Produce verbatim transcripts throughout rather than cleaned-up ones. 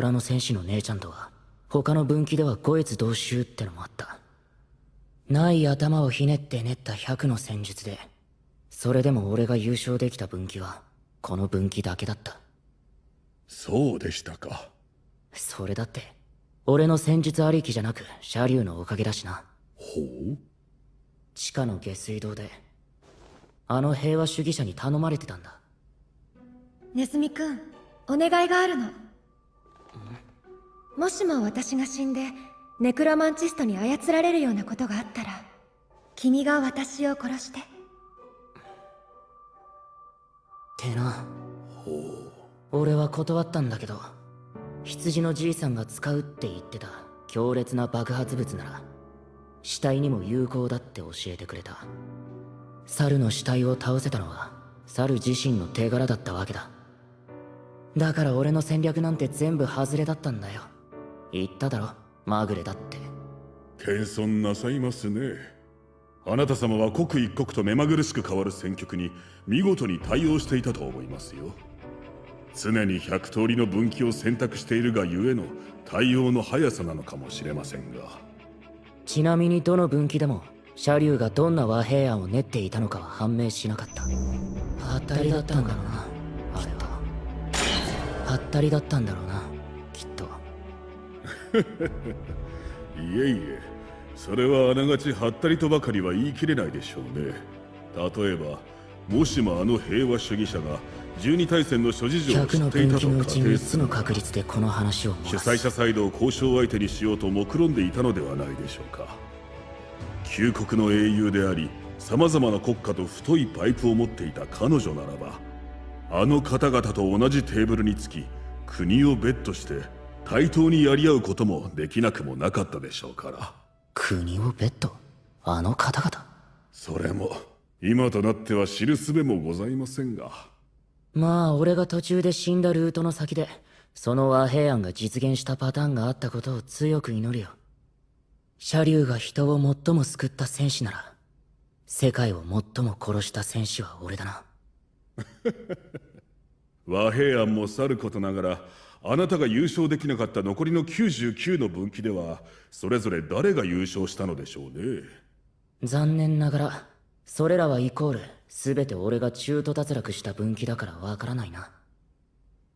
虎の戦士の姉ちゃんとは他の分岐では五越同州ってのもあった。ない頭をひねって練った百の戦術で、それでも俺が優勝できた分岐はこの分岐だけだった。そうでしたか。それだって俺の戦術ありきじゃなく車竜のおかげだしな。ほう。地下の下水道であの平和主義者に頼まれてたんだ。ネズミくん、お願いがあるの。もしも私が死んでネクロマンチストに操られるようなことがあったら、君が私を殺してってな。ほう。俺は断ったんだけど、羊のじいさんが使うって言ってた強烈な爆発物なら死体にも有効だって教えてくれた。猿の死体を倒せたのは猿自身の手柄だったわけだ。だから俺の戦略なんて全部外れだったんだよ。言っただろ、まぐれだって。謙遜なさいますね。あなた様は刻一刻と目まぐるしく変わる戦局に見事に対応していたと思いますよ。常にひゃく通りの分岐を選択しているがゆえの対応の速さなのかもしれませんが。ちなみにどの分岐でも車竜がどんな和平案を練っていたのかは判明しなかった。はったりだったのかな、あれは。はったりだったんだろうな、きっと。いえいえ、それはあながちはったりとばかりは言い切れないでしょうね。例えば、もしもあの平和主義者が十二大戦の諸事情を知っていたと仮定すると、主催者サイドを交渉相手にしようと目論んでいたのではないでしょうか。旧国の英雄であり、さまざまな国家と太いパイプを持っていた彼女ならば、あの方々と同じテーブルにつき、国をベットして対等にやり合うこともできなくもなかったでしょうから。国をベット、あの方々。それも今となっては知るすべもございませんが。まあ俺が途中で死んだルートの先でその和平案が実現したパターンがあったことを強く祈るよ。車竜が人を最も救った戦士なら、世界を最も殺した戦士は俺だな。和平案もさることながら、あなたが優勝できなかった残りのきゅうじゅうきゅうの分岐では、それぞれ誰が優勝したのでしょうね。残念ながらそれらはイコール全て俺が中途脱落した分岐だからわからないな。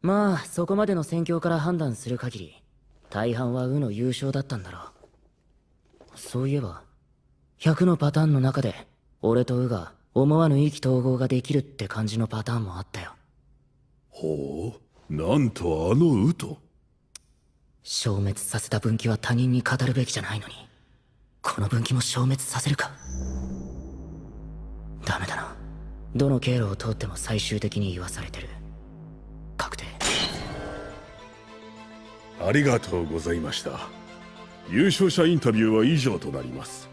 まあそこまでの戦況から判断する限り、大半はウの優勝だったんだろう。そういえばひゃくのパターンの中で、俺とウが思わぬ意気投合ができるって感じのパターンもあったよ。ほう。なんとあのウと消滅させた分岐は他人に語るべきじゃないのに、この分岐も消滅させるか。ダメだな。どの経路を通っても最終的に言わされてる。確定。ありがとうございました。優勝者インタビューは以上となります。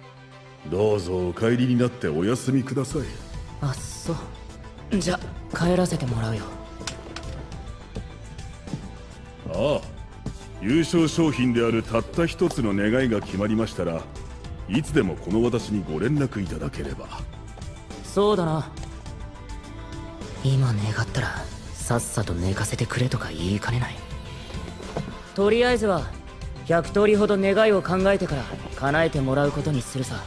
どうぞお帰りになってお休みください。あっそう。じゃ帰らせてもらうよ。ああ、優勝商品であるたった一つの願いが決まりましたら、いつでもこの私にご連絡いただければ。そうだな。今願ったらさっさと寝かせてくれとか言いかねない。とりあえずはひゃく通りほど願いを考えてから叶えてもらうことにするさ。